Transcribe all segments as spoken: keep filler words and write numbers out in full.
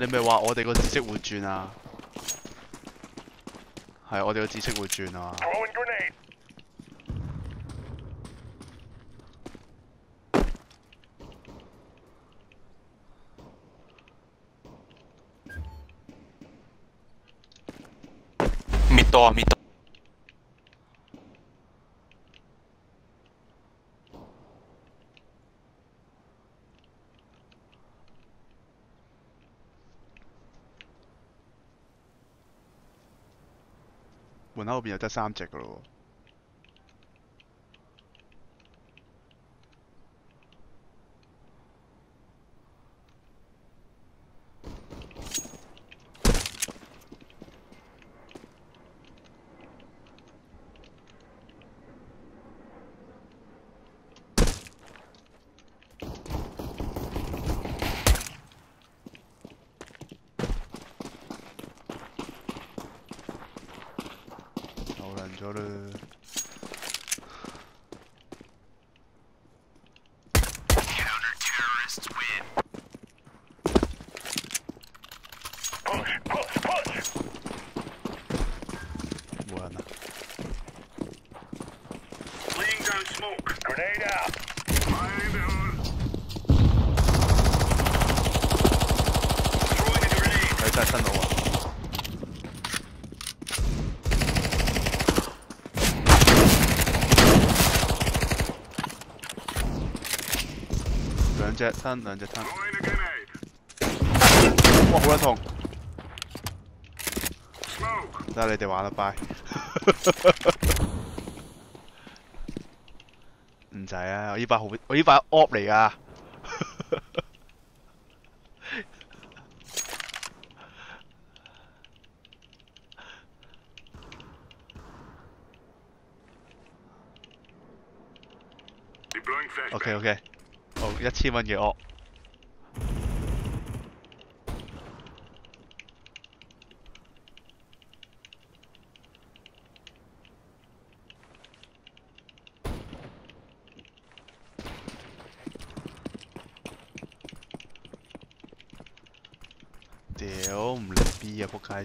你咪話我哋個知識會轉啊？係我哋個知識會轉啊！滅多啊！滅多。 門口嗰邊又得三隻噶咯喎，走啦！冇人啊！佢真係新佬啊！ 兩隻吞，兩隻吞。哇，好鬼痛！得你哋玩啦，拜。唔使啊，我依把好，我依把 op 嚟噶。OK OK。 哦，一千蚊嘅惡，屌唔理 B 啊，仆街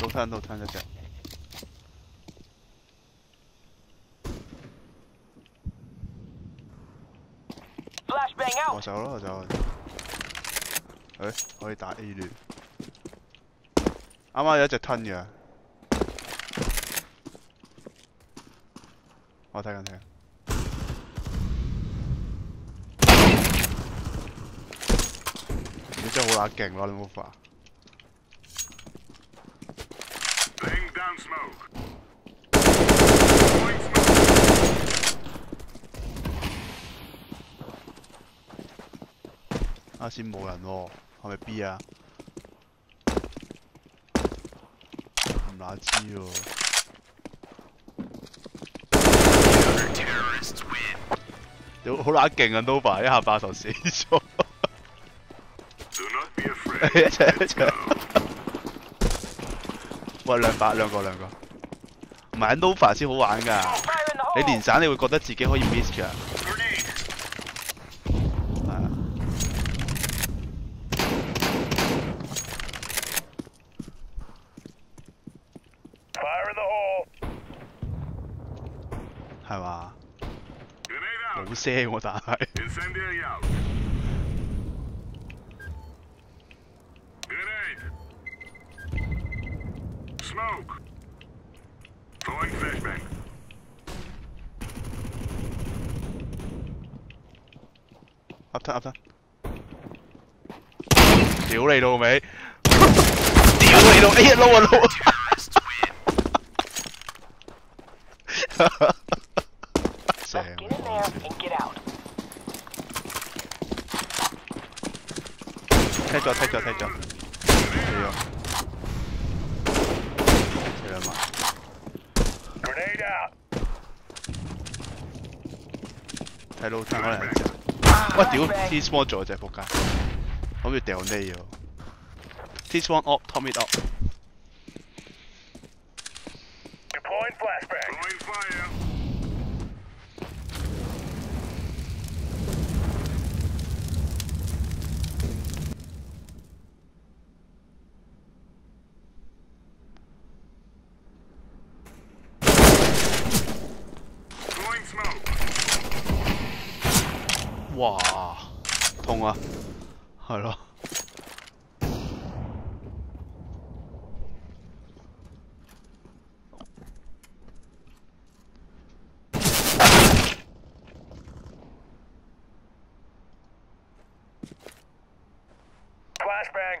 倒攤倒攤一隻。 我走啦，我走。誒、欸，可以打 A 聯。 啱啱有一隻吞嘅，我睇緊睇。你真係好乸勁咯，你冇法。啱先冇人喎，係咪 B 啊？ 哪知喎？屌，好乸勁啊 ！Nova 一下爆頭死咗，一齊一齊。喂，兩把兩個兩個，唔係 Nova 先好玩㗎。你連散你會覺得自己可以 miss 㗎。係啊。係嘛？冇聲喎，但係。噏得噏得！屌你老味！屌你老！哎呀撈啊撈！ Get in there and get out. Take out, take out, take out. Yeah, man. Grenade out.睇到中嗰兩隻，喂屌 ！T spawn 咗只仆街，我要掉咩喎 ？T spawn up, top mid up。Deploying flashbang. Deploying fire. Deploying smoke. 哇，痛啊，係咯。Flashbang，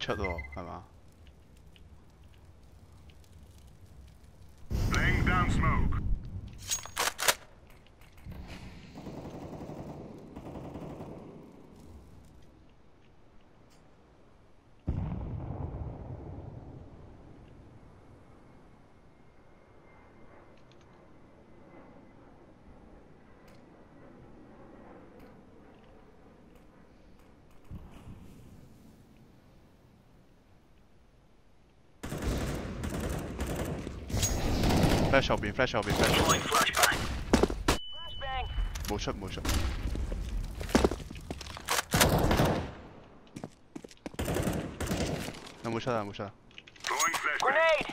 出喎，係嘛？flash 後邊 ，flash 後邊 ，flash 冇出冇出。有冇出啊？冇出啊！ Grenade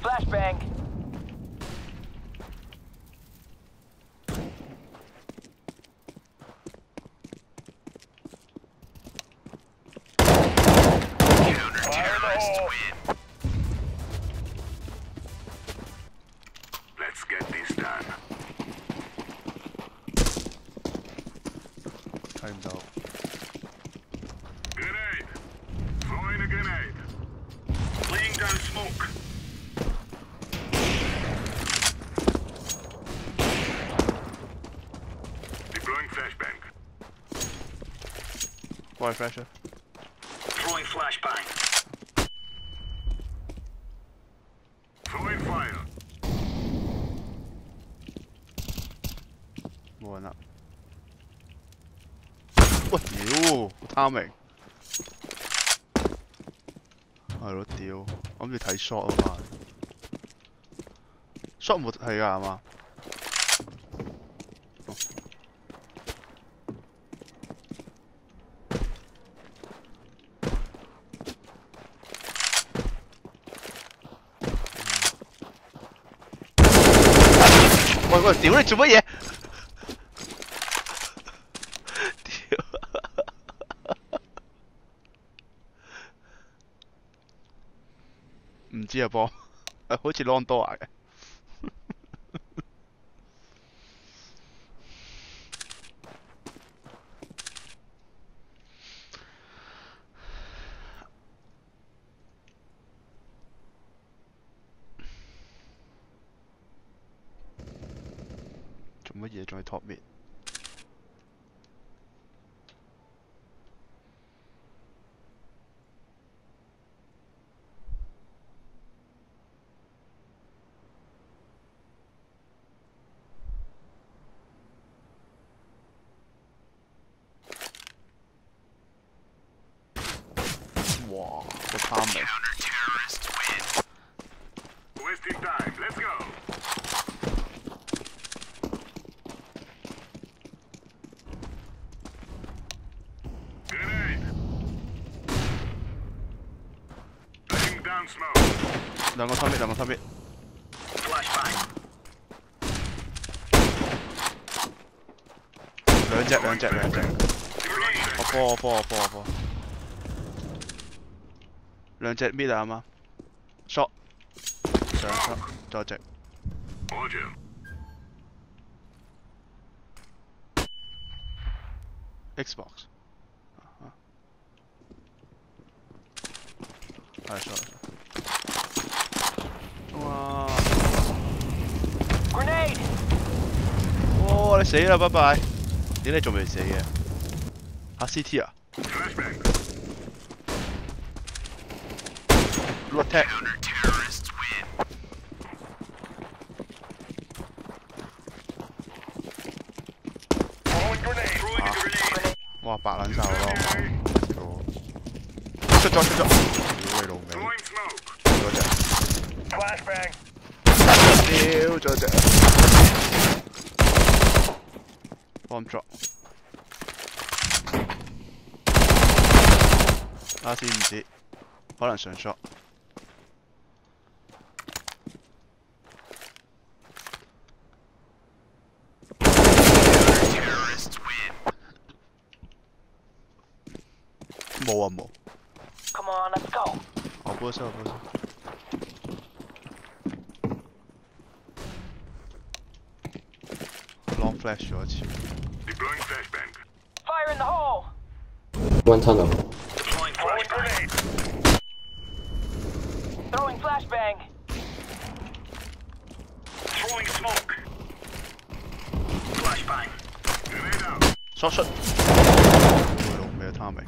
flashbang。Fire pressure. Throwing flashbang. Throwing fire. More than that. What deal? Timing. I don't deal. I'm just taking shot of mine. Shot would take that, ma. What the hell? What the hell? I don't know. I think it's Londor. Top mid. Wow, the counter terrorist win. down smoke. Dah ngosabit, dah ngosabit. Dah jab, dah jab, dah jab. Oppo, oppo, oppo, oppo. Dah jab mid dah ama. Shot. Shot, shot. Dah jab. Xbox. I shot. Wow. Grenade. Oh, I see you. Bye bye. You still haven't died. Ah, C T. Ah. Blue attack. Counter-terrorists win. Oh, grenade. Throwing a grenade. Wow, black and white. Cool. Shot, shot, shot. Flashbang. Still Georgia. Bomb drop. I see him dead.可能上 shot. Terrorists win. 冇啊冇。Come on, let's go. 我播射，我播射。 Flash shots. Deploying flashbang. Fire in the hole. One tunnel. Deploying flashbang. Throwing flashbang. Throwing smoke. Flashbang. Grenade out. Shot shot. Oh, no, no timing.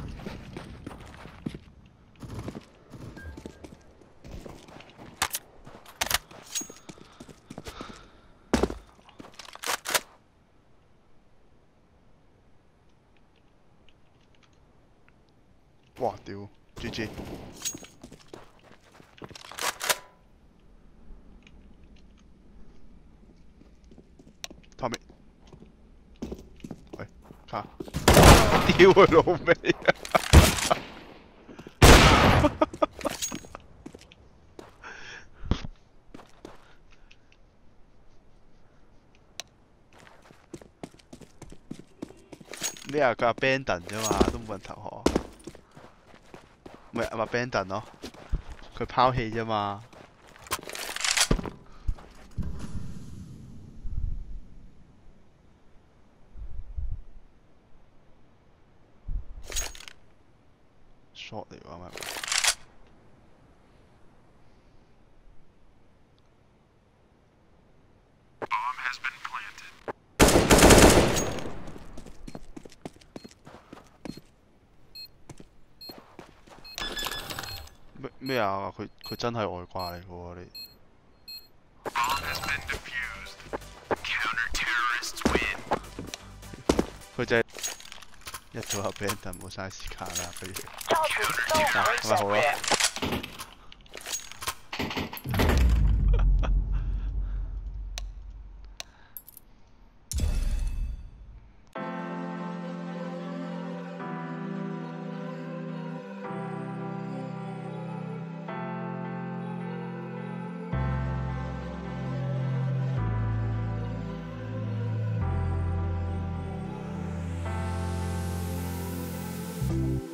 Wow, dude. G G. Tommy. Wait, car. You were over me.你又架 Bandon 啫嘛，都冇人投降。 咪咪 Bandon 咯，佢拋棄啫嘛。short 嚟㗎咪。Bomb has been planted.咩啊？佢佢真係外掛嚟㗎喎！你。佢就係一早入 Bandon 冇嘥時間啦，不如。嗱，咪好咯。Thank you.